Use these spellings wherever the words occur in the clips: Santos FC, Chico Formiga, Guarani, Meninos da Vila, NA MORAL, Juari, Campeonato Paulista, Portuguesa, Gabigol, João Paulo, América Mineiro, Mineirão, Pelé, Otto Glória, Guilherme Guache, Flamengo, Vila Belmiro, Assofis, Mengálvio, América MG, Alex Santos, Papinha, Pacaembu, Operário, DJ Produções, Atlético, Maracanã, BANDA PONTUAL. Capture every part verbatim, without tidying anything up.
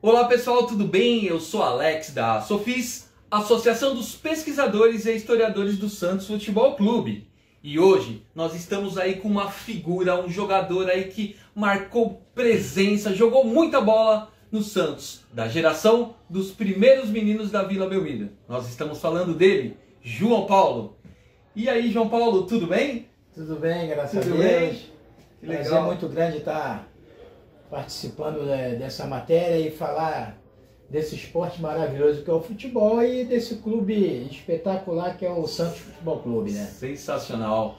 Olá pessoal, tudo bem? Eu sou Alex da Assofis, Associação dos Pesquisadores e Historiadores do Santos Futebol Clube. E hoje nós estamos aí com uma figura, um jogador aí que marcou presença, jogou muita bola no Santos, da geração dos primeiros meninos da Vila Belmiro. Nós estamos falando dele, João Paulo. E aí, João Paulo, tudo bem? Tudo bem, graças tudo a Deus. Bem? Que legal. Prazer muito grande estar participando dessa matéria e falar desse esporte maravilhoso que é o futebol e desse clube espetacular que é o Santos Futebol Clube, né? Sensacional.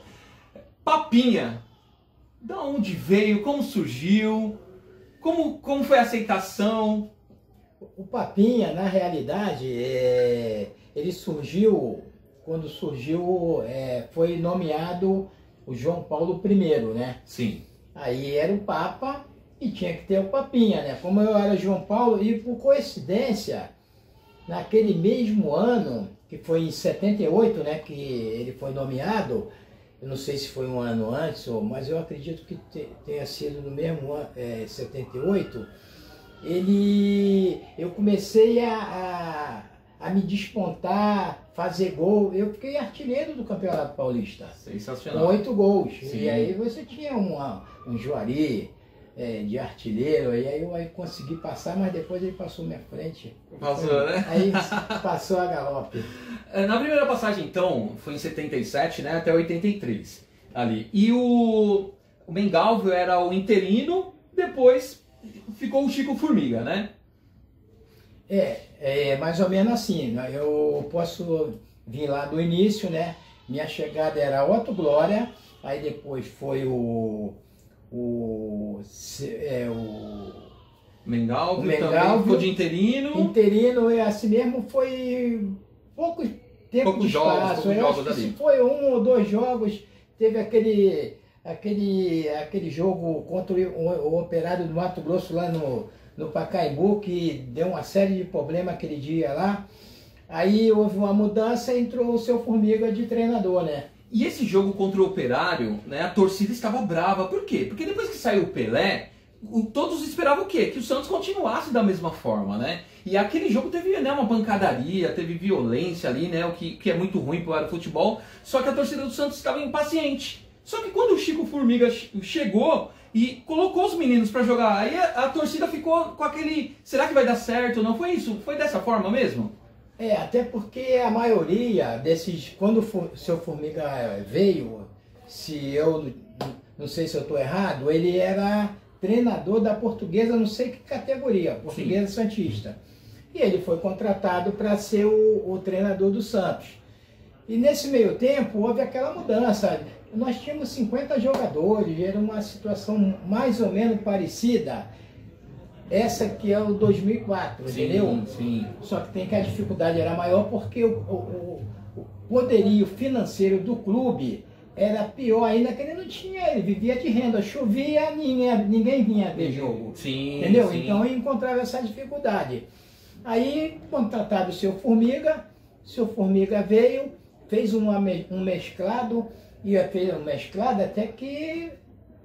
Papinha, da onde veio, como surgiu, como, como foi a aceitação? O Papinha, na realidade, é, ele surgiu, quando surgiu, é, foi nomeado o João Paulo primeiro, né? Sim. Aí era o Papa e tinha que ter o Papinha, né? Como eu era João Paulo, e por coincidência, naquele mesmo ano, que foi em setenta e oito, né, que ele foi nomeado, eu não sei se foi um ano antes, mas eu acredito que tenha sido no mesmo ano, é, setenta e oito, ele, eu comecei a, a, a me despontar, fazer gol, eu fiquei artilheiro do Campeonato Paulista. Sensacional. Com oito gols, Sim. E aí você tinha uma, um Juari, É, de artilheiro, e aí eu aí consegui passar, mas depois ele passou minha frente. Passou, foi, né? Aí passou a galope. Na primeira passagem, então, foi em setenta e sete, né, até oitenta e três, ali. E o, o Mengálvio era o interino, depois ficou o Chico Formiga, né? É, é mais ou menos assim. Eu posso vir lá do início, né? Minha chegada era Otto Glória, aí depois foi o... O, é, o Mengálvio, o Mengálvio ficou de interino. Interino, é assim mesmo, foi pouco tempo poucos de espaço. Jogos, jogos ali. Foi um ou dois jogos, teve aquele, aquele, aquele jogo contra o, o Operário do Mato Grosso lá no, no Pacaembu, que deu uma série de problemas aquele dia lá. Aí houve uma mudança e entrou o seu Formiga de treinador, né? E esse jogo contra o Operário, né, a torcida estava brava. Por quê? Porque depois que saiu o Pelé, o, todos esperavam o quê? Que o Santos continuasse da mesma forma, né? E aquele jogo teve, né, uma pancadaria, teve violência ali, né, o que, que é muito ruim para o futebol. Só que a torcida do Santos estava impaciente. Só que quando o Chico Formiga chegou e colocou os meninos para jogar, aí a, a torcida ficou com aquele... Será que vai dar certo? Não foi isso? Foi dessa forma mesmo? É, até porque a maioria desses, quando o seu Formiga veio, se eu, não sei se eu estou errado, ele era treinador da Portuguesa, não sei que categoria, Portuguesa Sim. Santista. E ele foi contratado para ser o, o treinador do Santos. E nesse meio tempo houve aquela mudança, nós tínhamos cinquenta jogadores, era uma situação mais ou menos parecida. Essa que é o dois mil e quatro, sim, entendeu? Sim. Só que tem que a dificuldade era maior porque o, o, o poderio financeiro do clube era pior ainda, que ele não tinha, ele vivia de renda, chovia, ninguém, ninguém vinha ver jogo. Sim, entendeu? Sim. Então encontrava essa dificuldade. Aí contrataram o seu Formiga, o seu Formiga veio, fez uma, um mesclado, e fez um mesclado até que...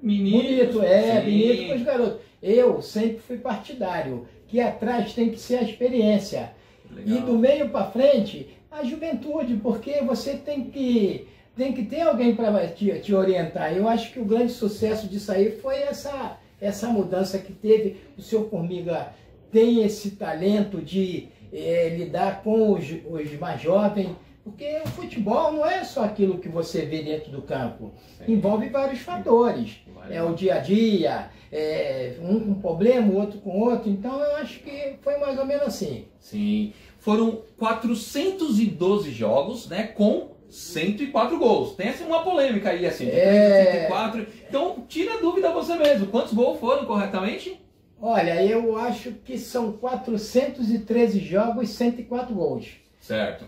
Meninos, bonito, é, sim. Bonito com os garotos. Eu sempre fui partidário, que atrás tem que ser a experiência. Legal. E do meio para frente, a juventude, porque você tem que, tem que ter alguém para te, te orientar. Eu acho que o grande sucesso disso aí foi essa, essa mudança que teve. O seu Formiga tem esse talento de é, lidar com os, os mais jovens, porque o futebol não é só aquilo que você vê dentro do campo. Sim. Envolve vários fatores. É o dia a dia, é um com problema, o outro com outro. Então eu acho que foi mais ou menos assim. Sim. Foram quatrocentos e doze jogos, né, com cento e quatro gols. Tem assim uma polêmica aí, assim, de é... cento e quatro. Então tira a dúvida você mesmo. Quantos gols foram corretamente? Olha, eu acho que são quatrocentos e treze jogos, cento e quatro gols. Certo.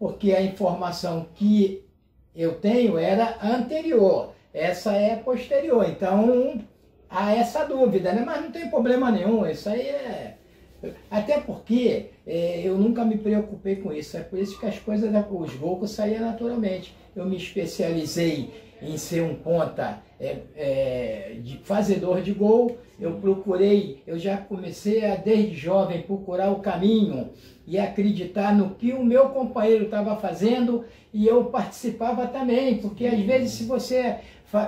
Porque a informação que eu tenho era anterior, essa é posterior, então há essa dúvida, né? Mas não tem problema nenhum, isso aí é... Até porque é, eu nunca me preocupei com isso, é por isso que as coisas, os gols saíam naturalmente. Eu me especializei em ser um ponta é, é, de fazedor de gol, eu procurei, eu já comecei a, desde jovem, procurar o caminho e acreditar no que o meu companheiro estava fazendo e eu participava também, porque às vezes se você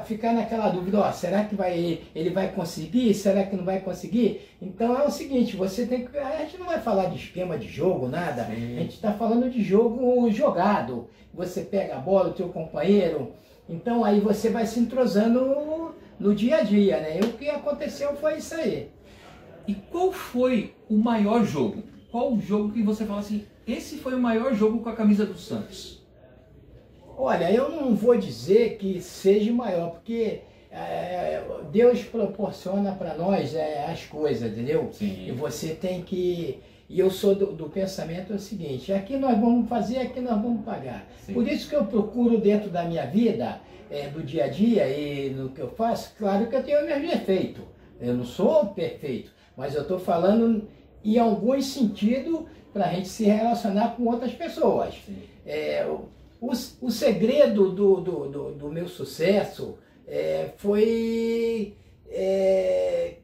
ficar naquela dúvida, ó, será que vai, ele vai conseguir, será que não vai conseguir? Então é o seguinte, você tem que, a gente não vai falar de esquema de jogo, nada, sim, a gente está falando de jogo jogado, você pega a bola, o teu companheiro, então aí você vai se entrosando no, no dia a dia, né? E o que aconteceu foi isso aí. E qual foi o maior jogo? Qual o jogo que você fala assim, esse foi o maior jogo com a camisa do Santos? Olha, eu não vou dizer que seja maior, porque é, Deus proporciona para nós é, as coisas, entendeu? Sim. E você tem que... E eu sou do, do pensamento é o seguinte, aqui nós vamos fazer, aqui nós vamos pagar. Sim. Por isso que eu procuro dentro da minha vida, é, do dia a dia e no que eu faço, claro que eu tenho o mesmo defeito. Eu não sou perfeito, mas eu estou falando em algum sentido para a gente se relacionar com outras pessoas. É, o, o segredo do, do, do, do meu sucesso é, foi... É,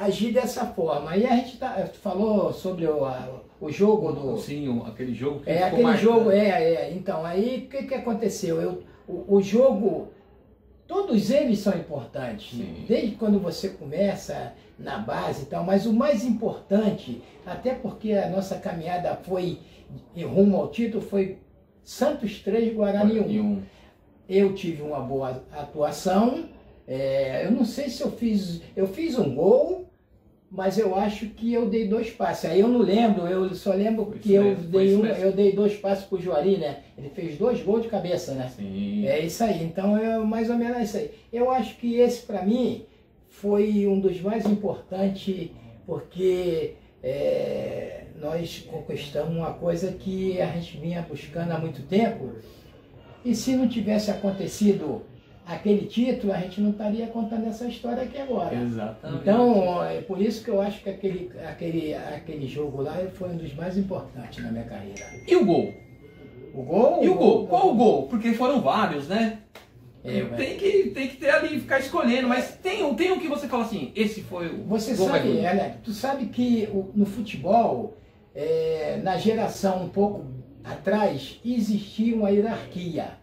agir dessa forma. E a gente tá, falou sobre o, a, o jogo do... Sim, aquele jogo que é, ficou aquele mais, jogo, né? é, é. Então, aí o que, que aconteceu? Eu, o, o jogo, todos eles são importantes. Sim. Desde quando você começa na base e tal, mas o mais importante, até porque a nossa caminhada foi em rumo ao título, foi Santos três, Guarani um. Eu tive uma boa atuação. É, eu não sei se eu fiz... Eu fiz um gol... Mas eu acho que eu dei dois passes. Aí eu não lembro, eu só lembro foi que eu dei, um, eu dei dois passes pro Juari, né? Ele fez dois gols de cabeça, né? Sim. É isso aí, então é mais ou menos isso aí. Eu acho que esse para mim foi um dos mais importantes, porque é, nós conquistamos uma coisa que a gente vinha buscando há muito tempo. E se não tivesse acontecido aquele título, a gente não estaria contando essa história aqui agora. Exatamente. Então, é por isso que eu acho que aquele, aquele, aquele jogo lá foi um dos mais importantes na minha carreira. E o gol? O gol? E o gol? gol? Qual o gol? Porque foram vários, né? É, tem, que, tem que ter ali, ficar escolhendo, mas tem um tem um que você fala assim, esse foi o você gol. Você sabe, Alex, tu sabe que no futebol, é, na geração um pouco atrás, existia uma hierarquia.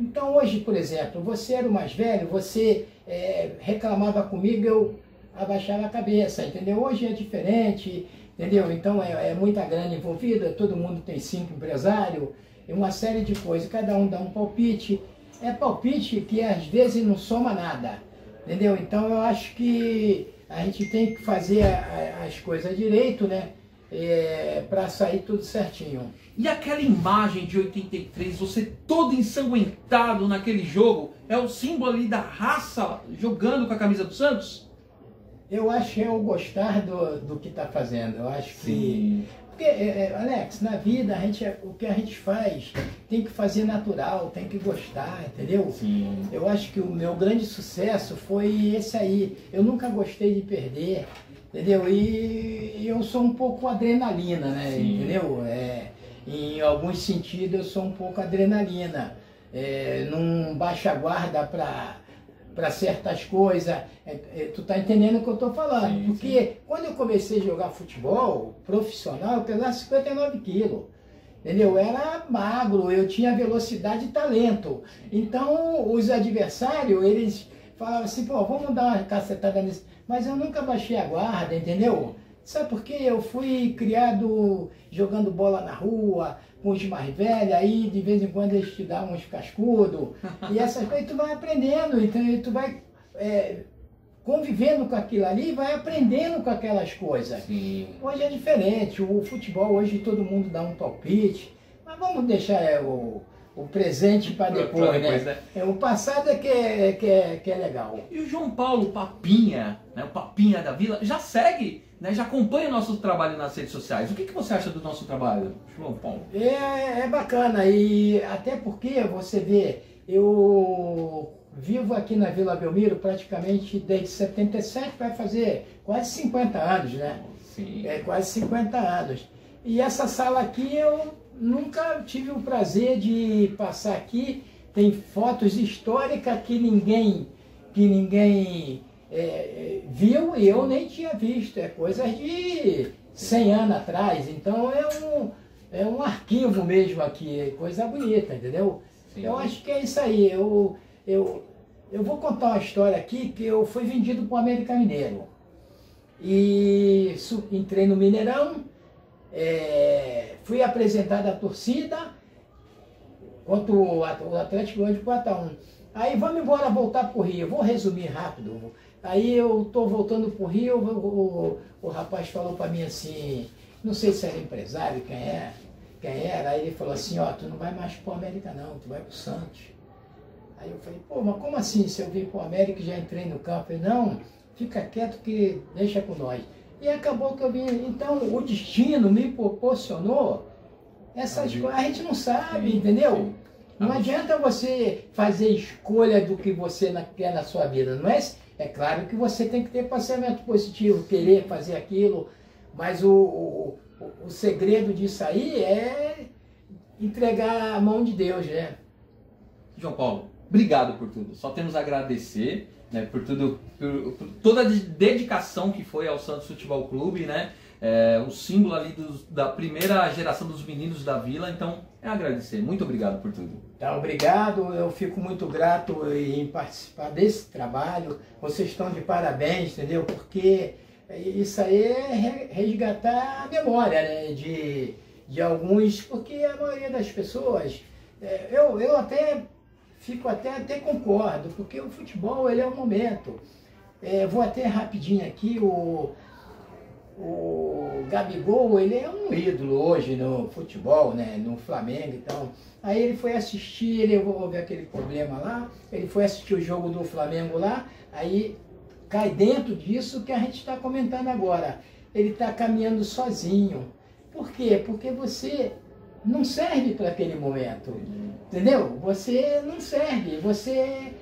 Então hoje, por exemplo, você era o mais velho, você é, reclamava comigo, eu abaixava a cabeça, entendeu? Hoje é diferente, entendeu? Então é, é muita grana envolvida, todo mundo tem cinco empresários, uma série de coisas, cada um dá um palpite. É palpite que às vezes não soma nada, entendeu? Então eu acho que a gente tem que fazer a, a, as coisas direito, né? É, para sair tudo certinho. E aquela imagem de oitenta e três, você todo ensanguentado naquele jogo, é o símbolo ali da raça jogando com a camisa do Santos? Eu acho eu gostar do, do que está fazendo, eu acho que... Sim. Porque, Alex, na vida, a gente, o que a gente faz tem que fazer natural, tem que gostar, entendeu? Sim. Eu acho que o meu grande sucesso foi esse aí, eu nunca gostei de perder. Entendeu? E eu sou um pouco adrenalina, né? Sim. Entendeu? É, em alguns sentidos eu sou um pouco adrenalina. É, não baixa a guarda para certas coisas. É, é, tu tá entendendo o que eu tô falando. Sim, porque sim. Quando eu comecei a jogar futebol profissional, eu pesava cinquenta e nove quilos. Entendeu? Eu era magro, eu tinha velocidade e talento. Então os adversários, eles falavam assim, pô, vamos dar uma cacetada nesse... Mas eu nunca baixei a guarda, entendeu? Sabe por quê? Eu fui criado jogando bola na rua, com os mais velhos, aí de vez em quando eles te dão uns cascudos. E essas coisas tu vai aprendendo, então tu vai é, convivendo com aquilo ali e vai aprendendo com aquelas coisas. Sim. Hoje é diferente, o futebol hoje todo mundo dá um palpite, mas vamos deixar é, o... O presente para depois, pra depois né? né? O passado é que é, que é que é legal. E o João Paulo Papinha, né? O Papinha da Vila, já segue, né? Já acompanha o nosso trabalho nas redes sociais. O que, que você acha do nosso trabalho, João Paulo? É, é bacana, e até porque você vê, eu vivo aqui na Vila Belmiro praticamente desde setenta e sete, vai fazer quase cinquenta anos, né? Sim. É, quase cinquenta anos. E essa sala aqui eu... Nunca tive o prazer de passar aqui tem fotos históricas que ninguém, que ninguém é, viu e eu nem tinha visto. É coisa de cem anos atrás. Então é um, é um arquivo mesmo aqui, é coisa bonita, entendeu? Sim. Eu acho que é isso aí. Eu, eu, eu vou contar uma história aqui que eu fui vendido para o América Mineiro. E entrei no Mineirão, é, fui apresentado à torcida contra o Atlético de quatro a um. Aí vamos embora voltar para o Rio. Vou resumir rápido. Aí eu estou voltando para o Rio, o, o, o rapaz falou para mim assim, não sei se era empresário, quem é, quem era, aí ele falou assim, ó, tu não vai mais para o América não, tu vai para o Santos. Aí eu falei, pô, mas como assim, se eu vim para o América e já entrei no campo? Ele, não, fica quieto que deixa com nós. E acabou que eu vim. Então o destino me proporcionou essas coisas, a gente não sabe, sim, entendeu? Sim. Não ah, adianta você fazer escolha do que você quer na sua vida, não é? É claro que você tem que ter pensamento positivo, querer fazer aquilo, mas o, o, o segredo disso aí é entregar a mão de Deus, né? João Paulo, obrigado por tudo. Só temos a agradecer, né, por tudo, por, por toda a dedicação que foi ao Santos Futebol Clube, né? É, o símbolo ali dos, da primeira geração dos meninos da Vila, então é agradecer. Muito obrigado por tudo. Tá, obrigado, eu fico muito grato em participar desse trabalho. Vocês estão de parabéns, entendeu? Porque isso aí é resgatar a memória, né? de, de alguns, porque a maioria das pessoas, eu, eu até fico até, até concordo, porque o futebol ele é um momento. É, vou até rapidinho aqui, o... O Gabigol, ele é um ídolo hoje no futebol, né? No Flamengo e tal. Aí ele foi assistir, ele houve aquele problema lá, ele foi assistir o jogo do Flamengo lá, aí cai dentro disso que a gente está comentando agora. Ele está caminhando sozinho. Por quê? Porque você não serve para aquele momento, entendeu? Você não serve, você...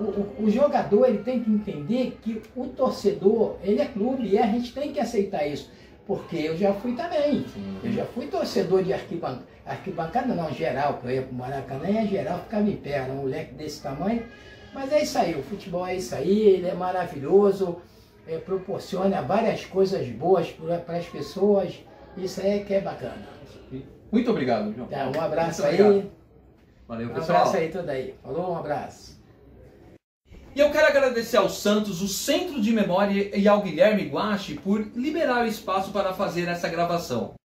O, o jogador ele tem que entender que o torcedor, ele é clube e a gente tem que aceitar isso, porque eu já fui também, sim, eu já fui torcedor de arquibancada, arquibancada não, geral, que eu ia pro Maracanã e a geral ficava em pé, era um moleque desse tamanho, mas é isso aí, o futebol é isso aí, ele é maravilhoso, é, proporciona várias coisas boas para as pessoas, isso aí que é bacana. Muito obrigado, João. Tá, um abraço aí. Valeu, pessoal. Um abraço aí, tudo aí. Falou, um abraço. E eu quero agradecer ao Santos, o Centro de Memória e ao Guilherme Guache por liberar o espaço para fazer essa gravação.